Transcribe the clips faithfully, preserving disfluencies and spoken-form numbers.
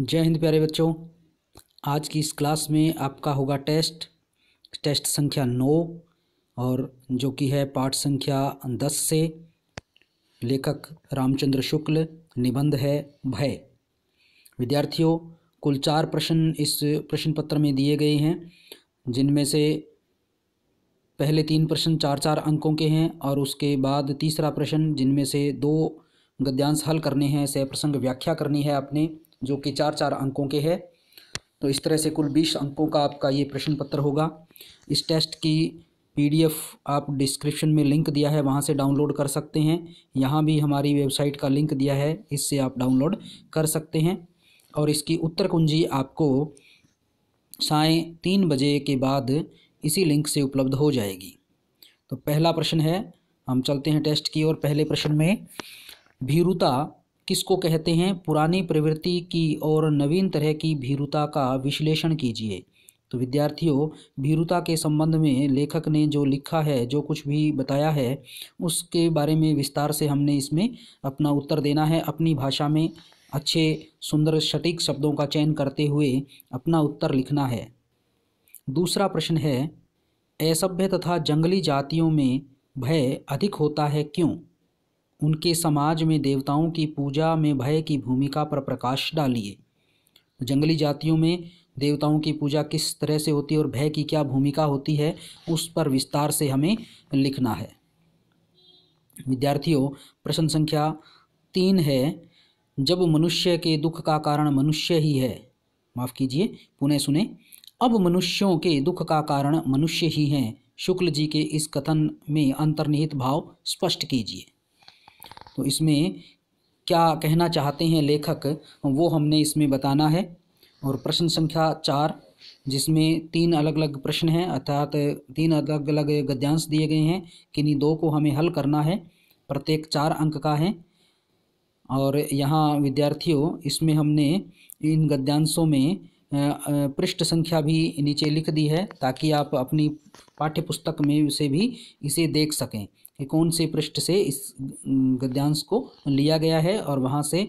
जय हिंद प्यारे बच्चों, आज की इस क्लास में आपका होगा टेस्ट टेस्ट संख्या नौ और जो कि है पाठ संख्या दस से। लेखक रामचंद्र शुक्ल, निबंध है भय। विद्यार्थियों, कुल चार प्रश्न इस प्रश्न पत्र में दिए गए हैं, जिनमें से पहले तीन प्रश्न चार चार अंकों के हैं और उसके बाद तीसरा प्रश्न, जिनमें से दो गद्यांश हल करने हैं, सह प्रसंग व्याख्या करनी है आपने, जो कि चार चार अंकों के है। तो इस तरह से कुल बीस अंकों का आपका ये प्रश्न पत्र होगा। इस टेस्ट की पीडीएफ आप डिस्क्रिप्शन में लिंक दिया है, वहाँ से डाउनलोड कर सकते हैं। यहाँ भी हमारी वेबसाइट का लिंक दिया है, इससे आप डाउनलोड कर सकते हैं। और इसकी उत्तर कुंजी आपको साय तीन बजे के बाद इसी लिंक से उपलब्ध हो जाएगी। तो पहला प्रश्न है, हम चलते हैं टेस्ट की ओर। पहले प्रश्न में, भीरुता किसको कहते हैं? पुरानी प्रवृत्ति की और नवीन तरह की भीरुता का विश्लेषण कीजिए। तो विद्यार्थियों, भीरुता के संबंध में लेखक ने जो लिखा है, जो कुछ भी बताया है, उसके बारे में विस्तार से हमने इसमें अपना उत्तर देना है। अपनी भाषा में अच्छे सुंदर सटीक शब्दों का चयन करते हुए अपना उत्तर लिखना है। दूसरा प्रश्न है, असभ्य तथा जंगली जातियों में भय अधिक होता है क्यों? उनके समाज में देवताओं की पूजा में भय की भूमिका पर प्रकाश डालिए। जंगली जातियों में देवताओं की पूजा किस तरह से होती है और भय की क्या भूमिका होती है, उस पर विस्तार से हमें लिखना है। विद्यार्थियों, प्रश्न संख्या तीन है, जब मनुष्य के दुख का कारण मनुष्य ही है, माफ़ कीजिए पुनः सुने, अब मनुष्यों के दुख का कारण मनुष्य ही हैं, शुक्ल जी के इस कथन में अंतर्निहित भाव स्पष्ट कीजिए। तो इसमें क्या कहना चाहते हैं लेखक, वो हमने इसमें बताना है। और प्रश्न संख्या चार, जिसमें तीन अलग अलग प्रश्न हैं, अर्थात तीन अलग अलग गद्यांश दिए गए हैं, किन्हीं दो को हमें हल करना है। प्रत्येक चार अंक का है। और यहाँ विद्यार्थियों, इसमें हमने इन गद्यांशों में पृष्ठ संख्या भी नीचे लिख दी है, ताकि आप अपनी पाठ्य पुस्तक में से भी इसे देख सकें कि कौन से पृष्ठ से इस गद्यांश को लिया गया है, और वहाँ से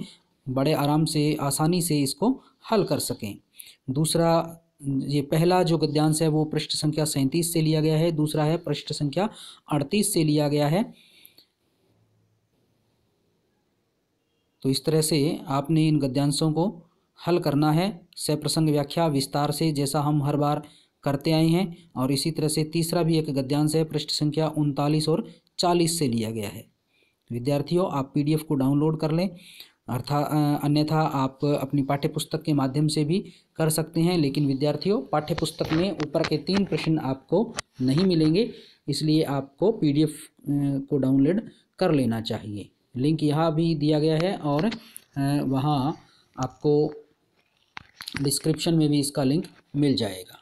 बड़े आराम से आसानी से इसको हल कर सकें। दूसरा, ये पहला जो गद्यांश है वो पृष्ठ संख्या सैंतीस से लिया गया है, दूसरा है पृष्ठ संख्या अड़तीस से लिया गया है। तो इस तरह से आपने इन गद्यांशों को हल करना है, सह प्रसंग व्याख्या विस्तार से, जैसा हम हर बार करते आए हैं। और इसी तरह से तीसरा भी एक गद्यांश है, पृष्ठ संख्या उनतालीस और चालीस से लिया गया है। विद्यार्थियों, आप पीडीएफ को डाउनलोड कर लें, अर्थात अन्यथा आप अपनी पाठ्य पुस्तक के माध्यम से भी कर सकते हैं। लेकिन विद्यार्थियों, पाठ्य पुस्तक में ऊपर के तीन प्रश्न आपको नहीं मिलेंगे, इसलिए आपको पीडीएफ को डाउनलोड कर लेना चाहिए। लिंक यहाँ भी दिया गया है और वहाँ आपको डिस्क्रिप्शन में भी इसका लिंक मिल जाएगा।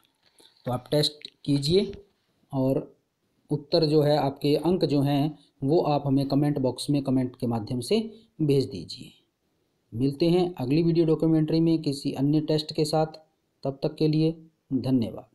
तो आप टेस्ट कीजिए और उत्तर जो है, आपके अंक जो हैं, वो आप हमें कमेंट बॉक्स में कमेंट के माध्यम से भेज दीजिए। मिलते हैं अगली वीडियो डॉक्यूमेंट्री में किसी अन्य टेस्ट के साथ। तब तक के लिए धन्यवाद।